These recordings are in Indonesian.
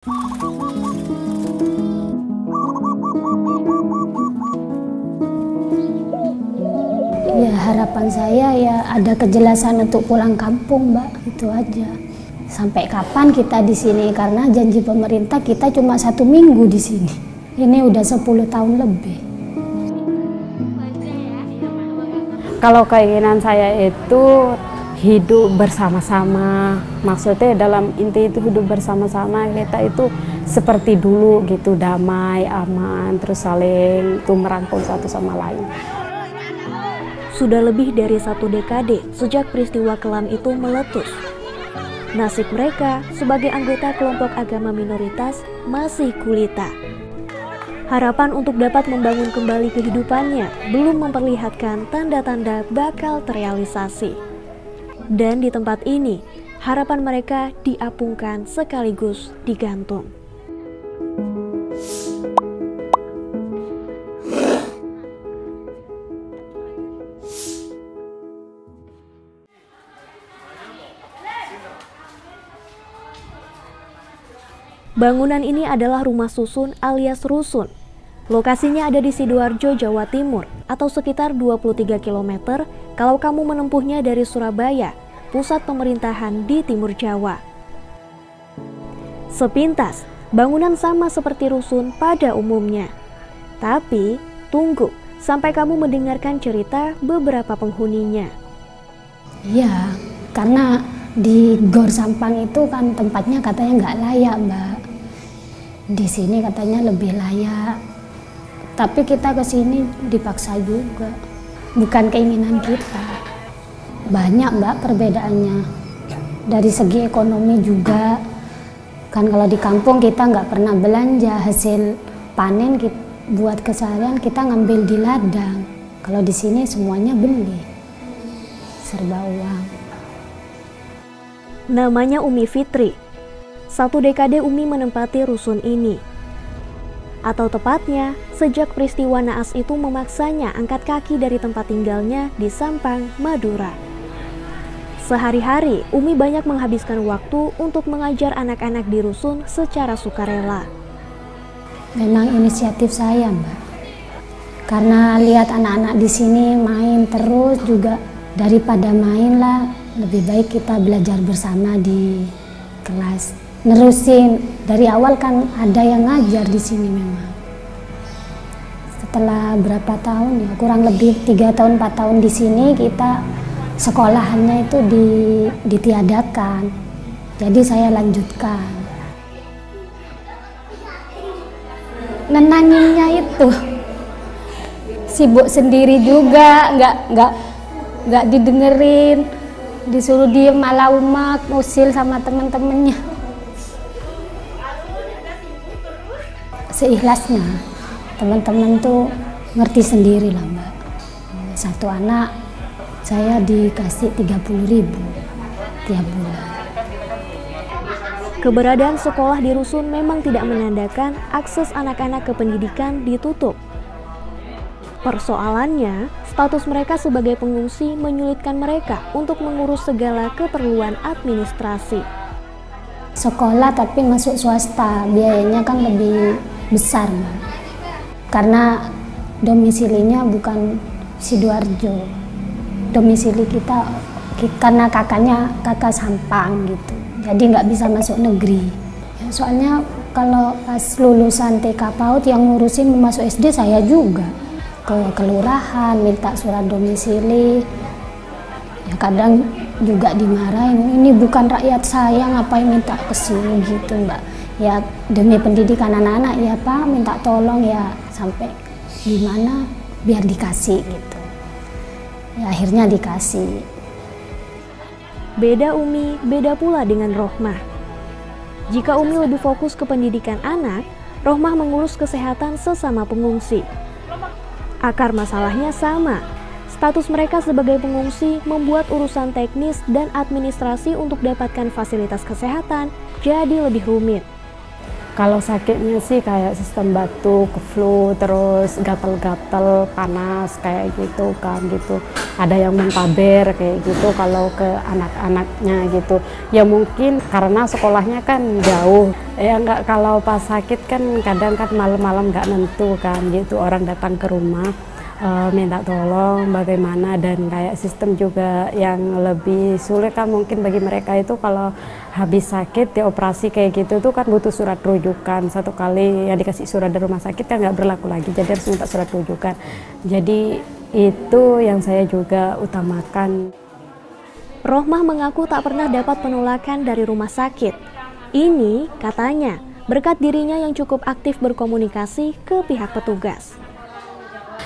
Ya harapan saya ya ada kejelasan untuk pulang kampung, Mbak, itu aja. Sampai kapan kita di sini, karena janji pemerintah kita cuma 1 minggu di sini. Ini udah 10 tahun lebih. Kalau keinginan saya itu hidup bersama-sama, maksudnya dalam inti itu hidup bersama-sama, kita itu seperti dulu gitu, damai, aman, terus saling itu merangkul satu sama lain. Sudah lebih dari 1 dekade sejak peristiwa kelam itu meletus. Nasib mereka sebagai anggota kelompok agama minoritas masih gulita. Harapan untuk dapat membangun kembali kehidupannya belum memperlihatkan tanda-tanda bakal terrealisasi. Dan di tempat ini, harapan mereka diapungkan sekaligus digantung. Bangunan ini adalah rumah susun alias rusun. Lokasinya ada di Sidoarjo, Jawa Timur, atau sekitar 23 km kalau kamu menempuhnya dari Surabaya, pusat pemerintahan di Timur Jawa. Sepintas, bangunan sama seperti rusun pada umumnya. Tapi, tunggu sampai kamu mendengarkan cerita beberapa penghuninya. Ya, karena di Gor Sampang itu kan tempatnya katanya nggak layak, Mbak. Di sini katanya lebih layak, tapi kita ke sini dipaksa juga, bukan keinginan kita. Banyak, Mbak, perbedaannya dari segi ekonomi juga. Kan kalau di kampung kita nggak pernah belanja, hasil panen kita, buat keseharian kita ngambil di ladang. Kalau di sini semuanya beli, serba uang. Namanya Umi Fitri. 1 dekade Umi menempati rusun ini. Atau tepatnya, sejak peristiwa naas itu memaksanya angkat kaki dari tempat tinggalnya di Sampang, Madura. Sehari-hari, Umi banyak menghabiskan waktu untuk mengajar anak-anak di rusun secara sukarela. Memang inisiatif saya, Mbak. Karena lihat anak-anak di sini main terus juga, daripada mainlah, lebih baik kita belajar bersama di kelas. Nerusin dari awal kan ada yang ngajar di sini memang. Setelah berapa tahun ya, kurang lebih 3 tahun 4 tahun di sini kita sekolahannya itu ditiadakan. Jadi saya lanjutkan. Nenanginnya itu sibuk sendiri juga, nggak didengerin, disuruh diem malah umak, usil sama temen-temennya. Seikhlasnya teman-teman tuh ngerti sendiri lah, Mbak. 1 anak saya dikasih 30.000 tiap bulan. Keberadaan sekolah di rusun memang tidak menandakan akses anak-anak ke pendidikan ditutup. Persoalannya, status mereka sebagai pengungsi menyulitkan mereka untuk mengurus segala keperluan administrasi. Sekolah tapi masuk swasta, biayanya kan lebih besar, Mbak. Karena domisilinya bukan Sidoarjo. Domisili kita karena kakak Sampang gitu. Jadi nggak bisa masuk negeri. Soalnya kalau pas lulusan TK PAUD yang ngurusin masuk SD saya juga. Ke kelurahan minta surat domisili. Ya kadang juga dimarahin, ini bukan rakyat saya, ngapain minta kesini gitu, Mbak. Ya demi pendidikan anak-anak ya, Pak, minta tolong ya, sampai gimana biar dikasih gitu. Ya akhirnya dikasih. Beda Umi, beda pula dengan Rohmah. Jika Umi lebih fokus ke pendidikan anak, Rohmah mengurus kesehatan sesama pengungsi. Akar masalahnya sama. Status mereka sebagai pengungsi membuat urusan teknis dan administrasi untuk dapatkan fasilitas kesehatan jadi lebih rumit. Kalau sakitnya sih kayak sistem batuk, flu, terus gatal-gatal, panas kayak gitu kan gitu. Ada yang muntaber kayak gitu kalau ke anak-anaknya gitu. Ya mungkin karena sekolahnya kan jauh. Ya enggak, kalau pas sakit kan kadang kan malam-malam nggak nentu kan gitu. Orang datang ke rumah minta tolong bagaimana, dan kayak sistem juga yang lebih sulit kan mungkin bagi mereka itu kalau habis sakit di operasi kayak gitu tuh kan butuh surat rujukan. Satu kali yang dikasih surat dari rumah sakit kan nggak berlaku lagi, jadi harus minta surat rujukan. Jadi itu yang saya juga utamakan. Rohmah mengaku tak pernah dapat penolakan dari rumah sakit. Ini katanya berkat dirinya yang cukup aktif berkomunikasi ke pihak petugas.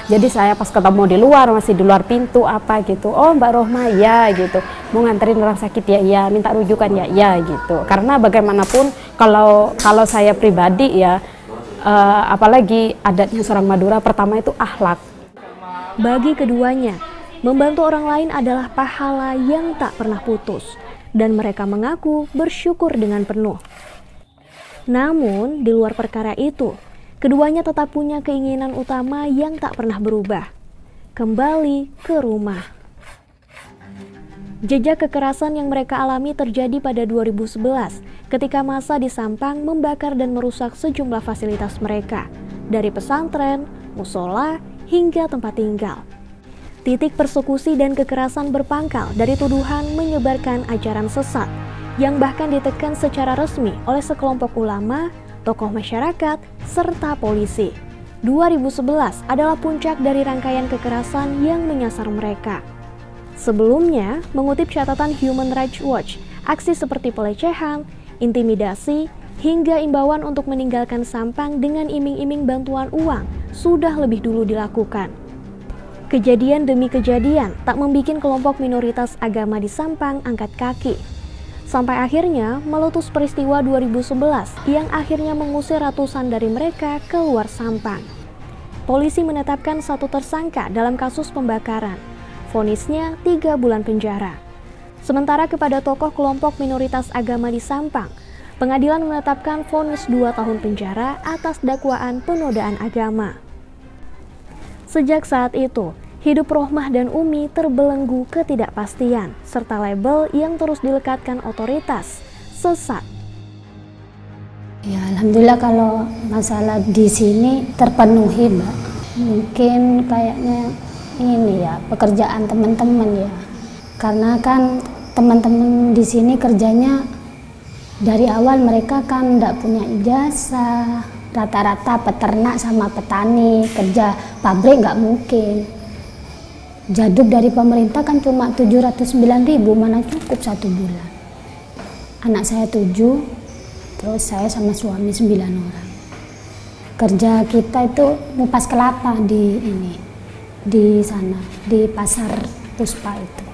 Jadi saya pas ketemu di luar, masih di luar pintu apa gitu, oh Mbak Rohmah ya gitu, mau nganterin orang sakit ya, ya minta rujukan ya, ya gitu. Karena bagaimanapun kalau saya pribadi ya, apalagi adatnya seorang Madura, pertama itu akhlak. Bagi keduanya, membantu orang lain adalah pahala yang tak pernah putus, dan mereka mengaku bersyukur dengan penuh. Namun di luar perkara itu, keduanya tetap punya keinginan utama yang tak pernah berubah, kembali ke rumah. Jejak kekerasan yang mereka alami terjadi pada 2011 ketika massa di Sampang membakar dan merusak sejumlah fasilitas mereka, dari pesantren, musola, hingga tempat tinggal. Titik persekusi dan kekerasan berpangkal dari tuduhan menyebarkan ajaran sesat, yang bahkan ditekan secara resmi oleh sekelompok ulama, tokoh masyarakat, serta polisi. 2011 adalah puncak dari rangkaian kekerasan yang menyasar mereka. Sebelumnya, mengutip catatan Human Rights Watch, aksi seperti pelecehan, intimidasi, hingga imbauan untuk meninggalkan Sampang dengan iming-iming bantuan uang sudah lebih dulu dilakukan. Kejadian demi kejadian tak membuat kelompok minoritas agama di Sampang angkat kaki. Sampai akhirnya meletus peristiwa 2011 yang akhirnya mengusir ratusan dari mereka keluar Sampang. Polisi menetapkan satu tersangka dalam kasus pembakaran. Vonisnya 3 bulan penjara. Sementara kepada tokoh kelompok minoritas agama di Sampang, pengadilan menetapkan vonis 2 tahun penjara atas dakwaan penodaan agama. Sejak saat itu, hidup Rohmah dan Umi terbelenggu ketidakpastian serta label yang terus dilekatkan otoritas, sesat. Ya alhamdulillah kalau masalah di sini terpenuhi, Mbak. Mungkin kayaknya ini ya pekerjaan teman-teman ya. Karena kan teman-teman di sini kerjanya dari awal mereka kan tidak punya ijazah. Rata-rata peternak sama petani, kerja pabrik nggak mungkin. Jaduk dari pemerintah kan cuma 709.000, mana cukup 1 bulan. Anak saya 7, terus saya sama suami 9 orang. Kerja kita itu ngupas kelapa di sana, di pasar Puspa itu.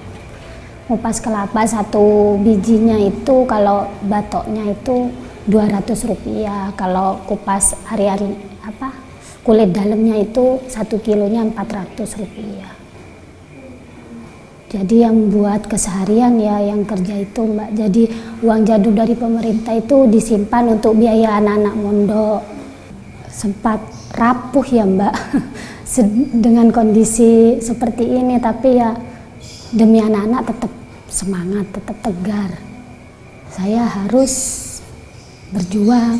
Ngupas kelapa satu bijinya itu kalau batoknya itu 200 rupiah, kalau kupas hari-hari apa kulit dalamnya itu 1 kilonya 400 rupiah. Jadi yang buat keseharian ya yang kerja itu, Mbak. Jadi uang jadul dari pemerintah itu disimpan untuk biaya anak-anak mondok. Sempat rapuh ya, Mbak, dengan kondisi seperti ini. Tapi ya demi anak-anak tetap semangat, tetap tegar. Saya harus berjuang.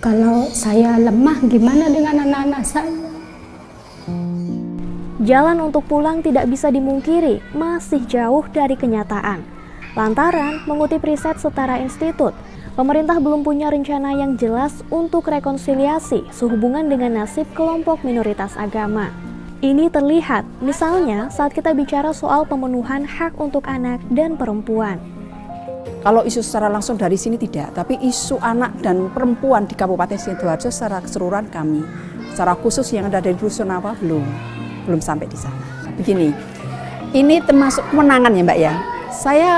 Kalau saya lemah, gimana dengan anak-anak saya? Jalan untuk pulang tidak bisa dimungkiri, masih jauh dari kenyataan. Lantaran, mengutip riset Setara Institut, pemerintah belum punya rencana yang jelas untuk rekonsiliasi sehubungan dengan nasib kelompok minoritas agama. Ini terlihat, misalnya saat kita bicara soal pemenuhan hak untuk anak dan perempuan. Kalau isu secara langsung dari sini tidak, tapi isu anak dan perempuan di Kabupaten Sidoarjo secara keseluruhan kami, secara khusus yang ada di Dusun Apa belum sampai di sana. Begini, ini termasuk kemenangan ya, Mbak ya. Saya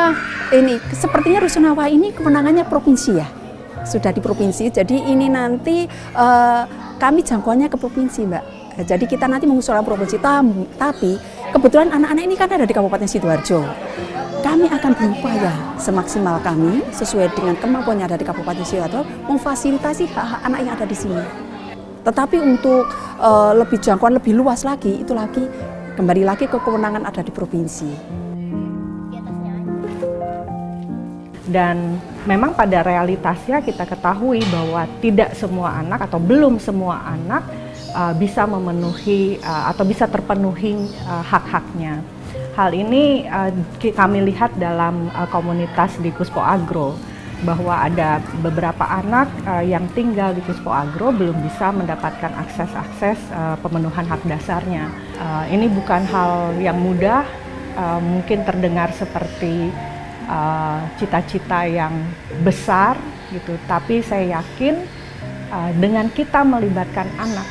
ini sepertinya Rusunawa ini kemenangannya provinsi ya. Sudah di provinsi, jadi ini nanti kami jangkauannya ke provinsi, Mbak. Jadi kita nanti mengusulkan provinsi, tapi kebetulan anak-anak ini kan ada di Kabupaten Sidoarjo. Kami akan berupaya semaksimal kami sesuai dengan kemampuannya dari Kabupaten Sidoarjo memfasilitasi hak-hak anak yang ada di sini. Tetapi untuk lebih jangkauan lebih luas lagi, itu lagi kembali lagi ke kewenangan ada di provinsi. Dan memang pada realitasnya kita ketahui bahwa tidak semua anak atau belum semua anak bisa memenuhi atau bisa terpenuhi hak-haknya. Hal ini kami lihat dalam komunitas di Kispo Agro, bahwa ada beberapa anak yang tinggal di Puspa Agro belum bisa mendapatkan akses-akses pemenuhan hak dasarnya. Ini bukan hal yang mudah, mungkin terdengar seperti cita-cita yang besar gitu, tapi saya yakin dengan kita melibatkan anak,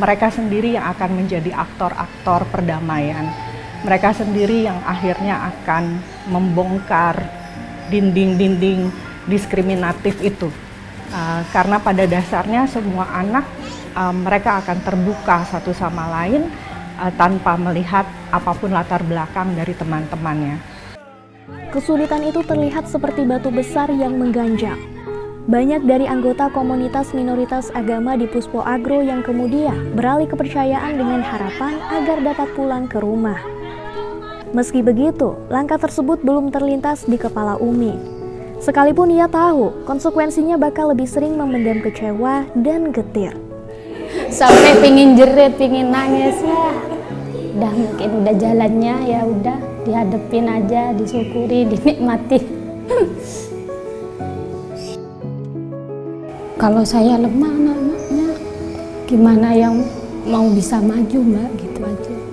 mereka sendiri yang akan menjadi aktor-aktor perdamaian. Mereka sendiri yang akhirnya akan membongkar dinding-dinding diskriminatif itu, karena pada dasarnya semua anak mereka akan terbuka satu sama lain tanpa melihat apapun latar belakang dari teman-temannya. Kesulitan itu terlihat seperti batu besar yang mengganjal. Banyak dari anggota komunitas minoritas agama di Puspa Agro yang kemudian beralih kepercayaan dengan harapan agar dapat pulang ke rumah. Meski begitu, langkah tersebut belum terlintas di kepala Umi. Sekalipun ia tahu, konsekuensinya bakal lebih sering memendam kecewa dan getir. Sampai pingin jerit, pingin nangis ya. Udah mungkin udah jalannya ya udah dihadepin aja, disyukuri, dinikmati. Kalau saya lemah anaknya, gimana yang mau bisa maju Mbak, gitu aja.